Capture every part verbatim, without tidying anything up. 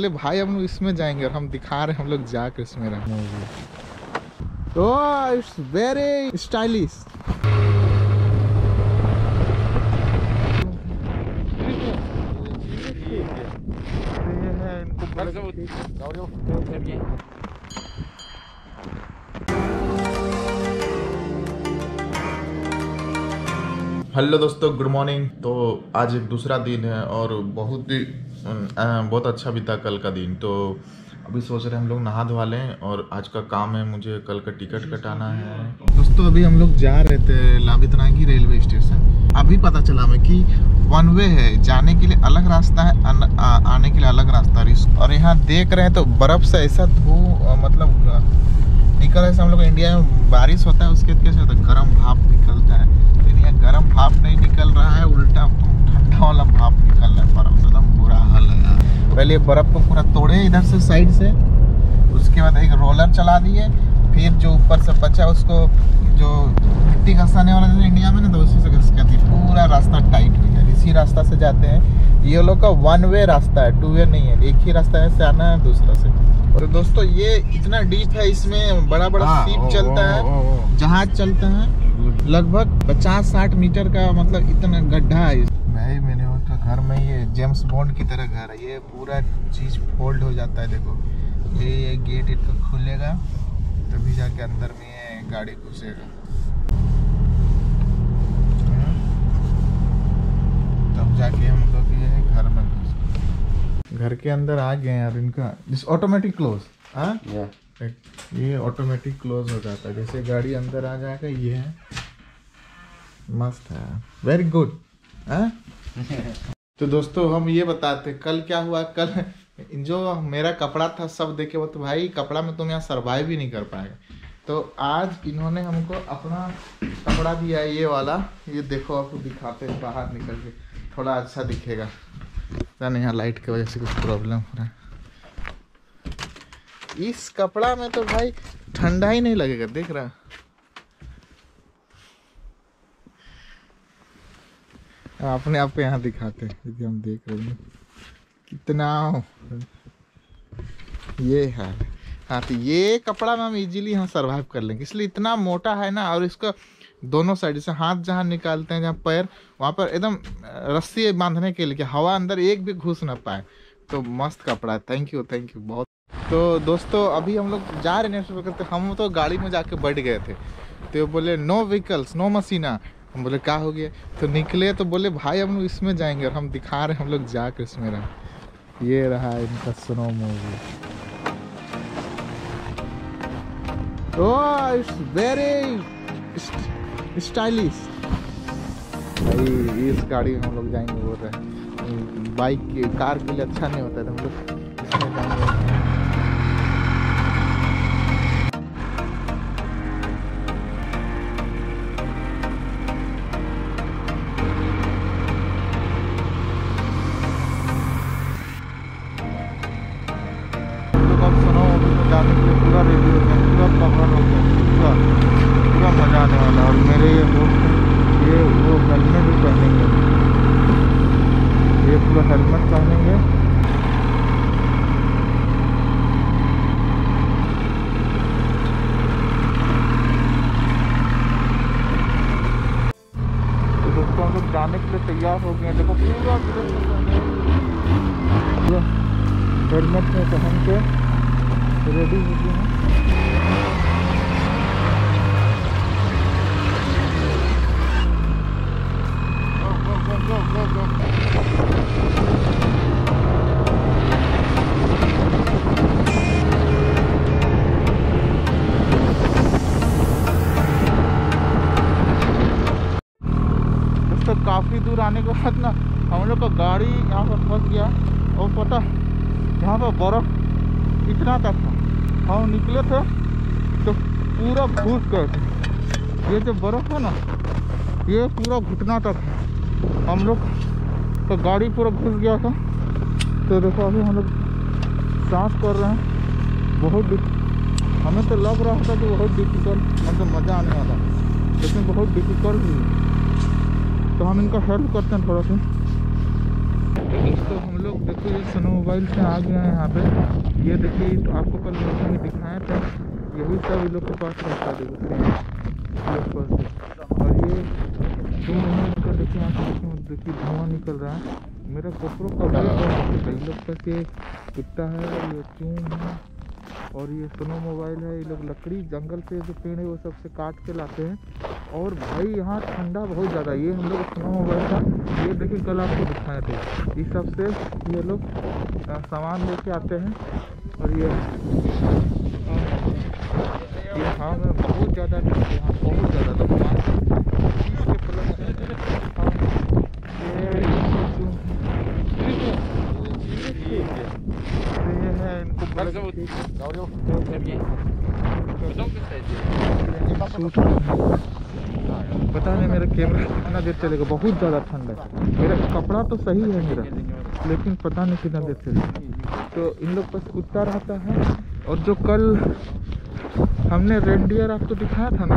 अरे भाई हम लोग इसमें जाएंगे और हम दिखा रहे हैं हम लोग जाकर इसमें रहेंगे। Oh it's very stylish. Hello दोस्तों, गुड मॉर्निंग। तो आज एक दूसरा दिन है और बहुत ही बहुत अच्छा बीता कल का दिन। तो अभी सोच रहे हैं हम लोग नहा धोवा लें और आज का काम है, मुझे कल का टिकट कटाना है। दोस्तों अभी हम लोग जा रहे थे लावित नागी रेलवे स्टेशन। अभी पता चला हमें कि वन वे है, जाने के लिए अलग रास्ता है, आ, आने के लिए अलग रास्ता है। और यहाँ देख रहे हैं तो बर्फ़ से ऐसा धो मतलब निकल रहा है। हम लोग इंडिया में बारिश होता है उसके कैसे होता है, गर्म भाप निकलता है, लेकिन यहाँ गर्म भाप नहीं निकल रहा है, उल्टा ठंडा वाला भाप निकल रहा है। बर्फ से एकदम बुरा हाल है। पहले बर्फ़ को पूरा तोड़े इधर से साइड से, उसके बाद एक रोलर चला दिए, फिर जो ऊपर से बचा उसको जो मिट्टी घसाने वाला था इंडिया में ना, तो उसी से घसका थी, पूरा रास्ता टाइट हो गया। इसी रास्ता से जाते हैं, ये लोग का वन वे रास्ता है, टू वे नहीं है, एक ही रास्ता है, से आना है दूसरा से। और दोस्तों ये इतना डीप है, इसमें बड़ा बड़ा सीप चलता है, जहाज चलता है, लगभग पचास साठ मीटर का मतलब इतना गड्ढा है। भाई मेरे उसका घर में ये जेम्स बॉन्ड की तरह घर है, ये पूरा चीज फोल्ड हो जाता है। देखो ये गेट इतना खुलेगा तभी जाके अंदर में ये गाड़ी घुसेगा, तब जाके हम लोग ये घर में घुस घर के अंदर आ गए यार। इनका दिस ऑटोमेटिक क्लोज, हाँ ये ऑटोमेटिक क्लोज हो जाता है, जैसे गाड़ी अंदर आ जाएगा। ये है मस्त है, वेरी गुड। तो दोस्तों हम ये बताते कल क्या हुआ। कल जो मेरा कपड़ा था सब देखे वो, तो भाई कपड़ा में तुम यहाँ सरवाइव ही नहीं कर पाएगा। तो आज इन्होंने हमको अपना कपड़ा दिया है, ये वाला, ये देखो आपको दिखाते हैं, बाहर निकल के थोड़ा अच्छा दिखेगा। पता नहीं यहाँ लाइट की वजह से कुछ प्रॉब्लम हो रहा है। इस कपड़ा में तो भाई ठंडा ही नहीं लगेगा, देख रहा। अपने आप यहाँ दिखाते हैं, हम देख रहे हैं कितना ये है। हाँ तो ये कपड़ा में हम इजीली हम सर्वाइव कर लेंगे, इसलिए इतना मोटा है ना। और इसका दोनों साइड से हाथ जहाँ निकालते हैं, जहाँ पैर वहाँ पर एकदम रस्सी बांधने के लिए कि हवा अंदर एक भी घुस ना पाए। तो मस्त कपड़ा है, थैंक यू थैंक यू बहुत। तो दोस्तों अभी हम लोग जा रहे हैं करते, हम तो गाड़ी में जाके बैठ गए थे, तो बोले नो व्हीकल्स नो मशीना। हम बोले क्या हो गया, तो निकले तो बोले भाई हम लोग इसमें जाएंगे और हम दिखा रहे हैं हम लोग जाकर इसमें रहे। ये रहा इनका snow movie. Oh it's very stylish. भाई इस गाड़ी में हम लोग जाएंगे बोल रहे, बाइक के कार के लिए अच्छा नहीं होता है, हम लोग इसमें जाएंगे। तैयार हो गए, देखो पूरा पूरा हेलमेट में पहन के रेडी हो गए हैं। काफ़ी दूर आने के बाद ना हम लोग का गाड़ी यहाँ पर फंस गया, और पता यहाँ पर बर्फ़ इतना तक था, हम निकले थे तो पूरा घुस गए थे। ये जो बर्फ़ है ना ये पूरा घुटना तक है, हम लोग का गाड़ी पूरा घुस गया था। तो देखो अभी हम लोग सांस कर रहे हैं, बहुत हमें तो लग रहा था कि बहुत डिफिकल्ट मतलब मज़ा आने वाला, लेकिन बहुत डिफिकल्ट। तो हम इनका हेल्प करते हैं थोड़ा सा। दोस्तों हम लोग देखो ये सोनो मोबाइल से आ गए हैं यहाँ पे। ये देखिए तो आपको कल मौसम में दिखाया था, यही सब लोग के पास रहता है। और ये दो मिनट का देखिए यहाँ से देखिए धुआं निकल रहा है। मेरा GoPro का इन लोग का ये कुत्ता है, ये चून है और ये सोनो मोबाइल है। ये लोग लकड़ी जंगल से जो पेड़ है वो सबसे काट के लाते हैं। और भाई यहाँ ठंडा बहुत ज़्यादा। ये हम लोग सोनो मोबाइल था, ये देखिए कल आपको दिखाए थे। इस सब से ये लोग सामान लेके आते हैं। और ये हाँ मैं बहुत ज़्यादा यहाँ बहुत ज़्यादा लोग इनको पता नहीं मेरा कैमरा कितना देर चलेगा। बहुत ज़्यादा ठंड है। मेरा कपड़ा तो सही है मेरा, लेकिन पता नहीं कितना देर चलेगा। तो इन लोग पास कुत्ता रहता है। और जो कल हमने रेड डियर आपको दिखाया था ना,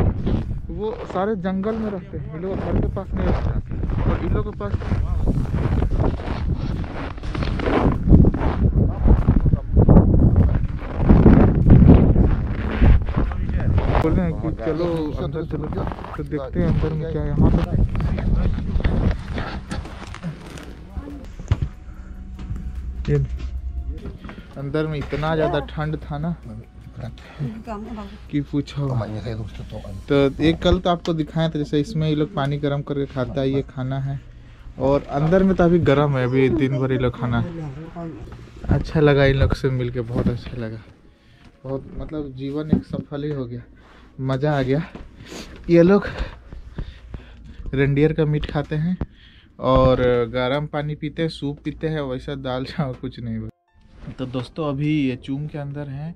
वो सारे जंगल में रहते हैं। इन लोग घर के पास नहीं रहता। और इन लोग के पास बोले हैं कि चलो अंदर चलो, तो देखते हैं अंदर में क्या है। यहाँ पर ये अंदर में इतना ज़्यादा ठंड था ना कि पूछो। तो एक कल तो आपको दिखाया था, जैसे इसमें ये लोग पानी गर्म करके खाता है, ये खाना है। और अंदर में तो अभी गर्म है, अभी दिन भर ये लोग खाना। अच्छा लगा इन लोग से मिल के, बहुत अच्छा लगा। बहुत मतलब जीवन एक सफल ही हो गया, मज़ा आ गया। ये लोग रेंडियर का मीट खाते हैं और गर्म पानी पीते हैं, सूप पीते हैं, वैसा दाल चावल कुछ नहीं। तो दोस्तों अभी ये चूम के अंदर हैं।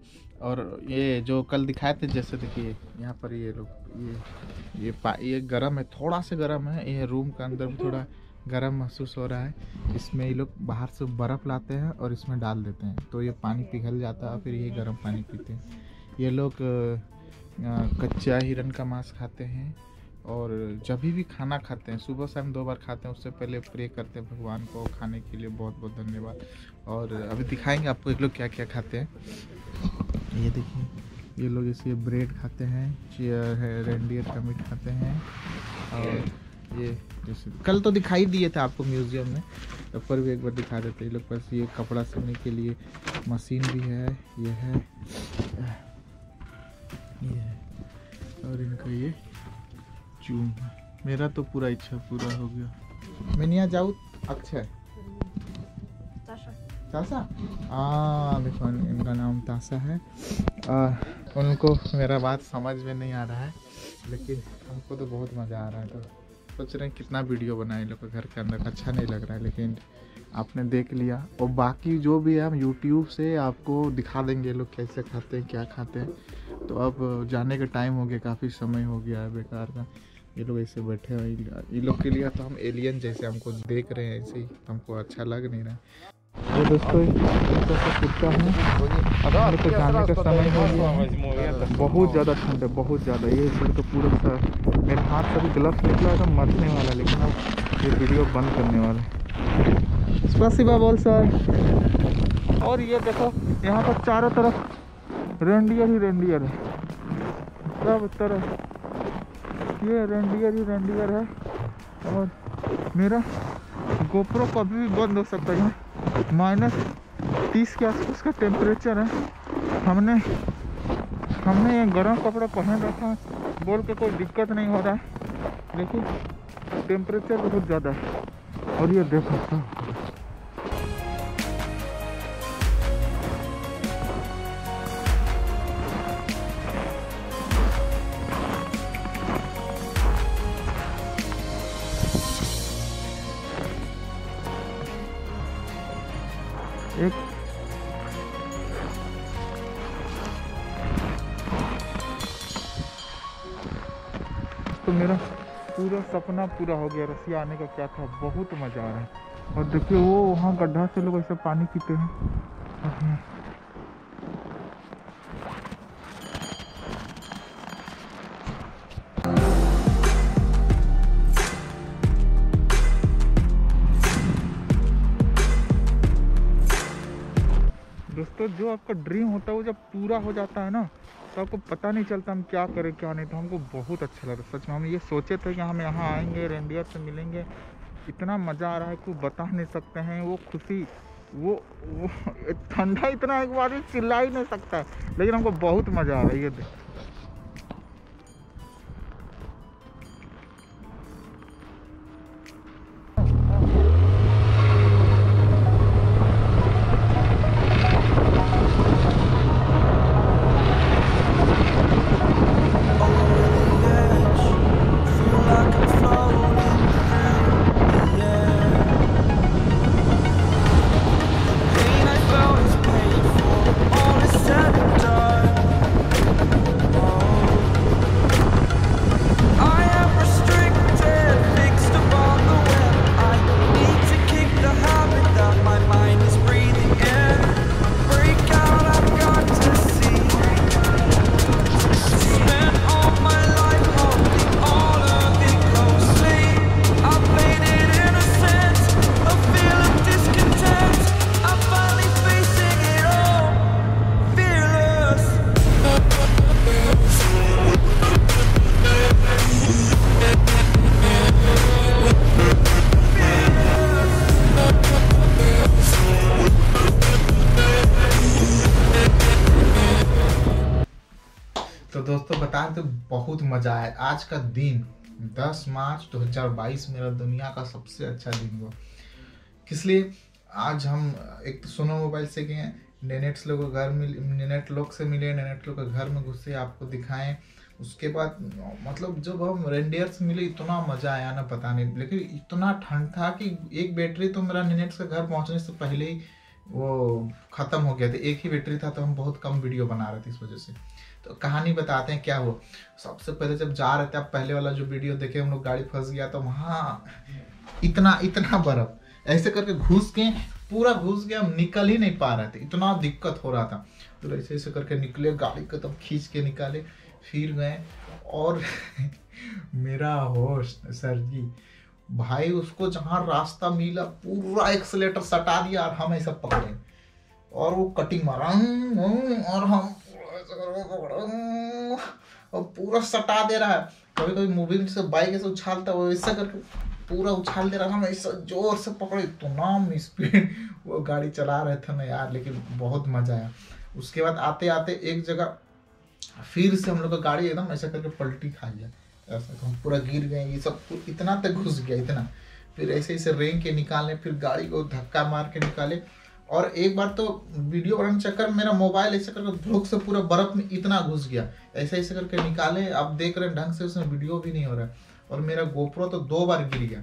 और ये जो कल दिखाए थे, जैसे देखिए यहाँ पर ये लोग ये ये पा ये गर्म है, थोड़ा सा गर्म है। ये रूम के अंदर भी थोड़ा गर्म महसूस हो रहा है। इसमें ये लोग बाहर से बर्फ़ लाते हैं और इसमें डाल देते हैं, तो ये पानी पिघल जाता है, फिर ये गर्म पानी पीते हैं। ये लोग कच्चा हिरण का मांस खाते हैं। और जब भी खाना खाते हैं, सुबह शाम दो बार खाते हैं। उससे पहले प्रे करते हैं भगवान को। खाने के लिए बहुत बहुत धन्यवाद। और अभी दिखाएंगे आपको ये लोग क्या क्या खाते हैं। ये देखिए ये लोग ऐसे ब्रेड खाते हैं, चियर है, रेंडियर का मीट खाते हैं। और ये जैसे कल तो दिखाई दिए थे आपको म्यूज़ियम में, तब पर भी एक बार दिखा देते। ये लोग पास ये कपड़ा सिलने के लिए मशीन भी है, ये है ये है। और इनका ये चूम। मेरा तो पूरा इच्छा पूरा हो गया। मिनिया जाऊ अक्षय ताशा, हाँ देखो इनका नाम ताशा है। और उनको मेरा बात समझ में नहीं आ रहा है, लेकिन हमको तो बहुत मज़ा आ रहा है। तो सोच रहे हैं कितना वीडियो बनाए लोग घर के अंदर, अच्छा नहीं लग रहा है, लेकिन आपने देख लिया। और बाकी जो भी है हम यूट्यूब से आपको दिखा देंगे लोग कैसे खाते हैं, क्या खाते हैं। तो अब जाने का टाइम हो गया, काफ़ी समय हो गया है बेकार का। ये लोग ऐसे बैठे हैं, ये लोग के लिए तो हम एलियन जैसे हमको देख रहे हैं, ऐसे ही हमको अच्छा लग नहीं रहा है। ये दोस्तों कुत्ता है। तो जाने का समय हो गया, बहुत ज़्यादा ठंड है, बहुत ज़्यादा। ये फिर तो पूरा सा मेरे हाथ से भी ग्लव्स निकला था, मरने वाला। लेकिन अब ये वीडियो बंद करने वाला। स्पसिबा बोल सर। और ये देखो यहाँ पर चारों तरफ रेंडियर ही रेंडियर है, सब तरफ ये रेंडियर ही रेंडियर है। और मेरा GoPro कभी भी बंद हो सकता है। माइनस तीस के आसपास का टेम्परेचर है। हमने हमने ये गर्म कपड़ा पहन रखा है, बोल के कोई दिक्कत नहीं हो रहा है, लेकिन टेम्परेचर बहुत ज़्यादा है। और ये देख सकते हो एक तो मेरा पूरा सपना पूरा हो गया रसिया आने का, क्या था। बहुत मज़ा आ रहा है। और देखिए वो वहाँ गड्ढा से लोग ऐसे पानी पीते हैं। तो जो आपका ड्रीम होता है वो जब पूरा हो जाता है ना तो आपको पता नहीं चलता हम क्या करें क्या नहीं। तो हमको बहुत अच्छा लगा सच में, हम ये सोचे थे कि हम यहाँ आएंगे रेंडियर से मिलेंगे, इतना मज़ा आ रहा है कि बता नहीं सकते हैं। वो खुशी वो वो ठंडा इतना है कि आदमी चिल्ला ही नहीं सकता है, लेकिन हमको बहुत मज़ा आ रहा है। ये देख बहुत मजा आया। आज का दिन दस मार्च दो हज़ार बाईस मेरा दुनिया का सबसे अच्छा दिन हुआ। किस लिए? आज हम एक तो सोनो मोबाइल से गए, नेनेट्स लोग घर मिले, नेनेट लोग से मिले, नेनेट लोग के घर में घुसे, आपको दिखाएं। उसके बाद मतलब जब हम रेंडियर्स मिले इतना मज़ा आया ना पता नहीं, लेकिन इतना ठंड था कि एक बैटरी तो मेरा नेनेट्स के घर पहुँचने से पहले ही वो ख़त्म हो गया था, एक ही बैटरी था, तो हम बहुत कम वीडियो बना रहे थे इस वजह से। तो कहानी बताते हैं क्या हुआ। सबसे पहले जब जा रहे थे, आप पहले वाला जो वीडियो देखे हम लोग गाड़ी फंस गया, तो वहाँ इतना इतना बर्फ ऐसे करके घुस के पूरा घुस गया, हम निकल ही नहीं पा रहे थे, इतना दिक्कत हो रहा था। तो ऐसे ऐसे करके निकले, गाड़ी को तब खींच के निकाले, फिर गए। और मेरा होस्ट सर जी भाई, उसको जहाँ रास्ता मिला पूरा एक्सीलेटर सटा दिया और हम ऐसा पकड़े और वो कटिंग मारा और हम और पूरा सटा दे रहा है। कभी कभी मोबाइल से बाइक ऐसे उछालता है, वो ऐसा करके पूरा उछाल दे रहा है, हम ऐसा जोर से पकड़े, इतना स्पीड वो गाड़ी चला रहे थे ना यार, लेकिन बहुत मजा आया। उसके बाद आते आते एक जगह फिर से हम लोग का गाड़ी एकदम ऐसा करके पलटी खा लिया, ऐसा हम पूरा गिर गए, ये सब इतना तक घुस गया इतना। फिर ऐसे ऐसे रेंग के निकाले, फिर गाड़ी को धक्का मार के निकाले। और एक बार तो वीडियो बनाने चक्कर मेरा मोबाइल ऐसे करके धोख से पूरा बर्फ में इतना घुस गया, ऐसे ऐसे करके निकाले। अब देख रहे हैं ढंग से उसमें वीडियो भी नहीं हो रहा है। और मेरा गोप्रो तो दो बार गिर गया।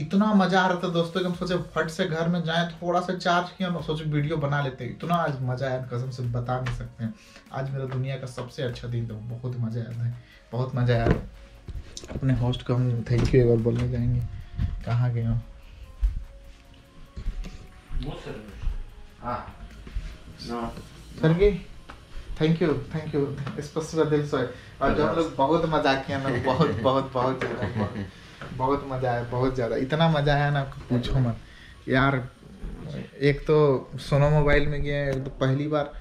इतना मजा आ रहा था दोस्तों कि हम सोचे फट से घर में जाएं, थोड़ा सा चार्ज किया और सोचे वीडियो बना लेते हैं। इतना आज मजा आया कसम से बता नहीं सकते हैं। आज मेरा दुनिया का सबसे अच्छा दिन था, बहुत मजा आया था, बहुत मजा आया। अपने होस्ट को हम थैंक यू एक बार बोलने जाएंगे। कहाँ गए हम? Sir ji thank you, thank you स्पष्ट दिल से। और जब लोग बहुत मजा किया ना, बहुत बहुत बहुत बहुत मजा आया, बहुत ज़्यादा, इतना मजा आया ना पूछो मत यार। एक तो सोनो मोबाइल में गया, एक तो पहली बार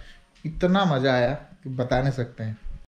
इतना मजा आया कि बता नहीं सकते हैं।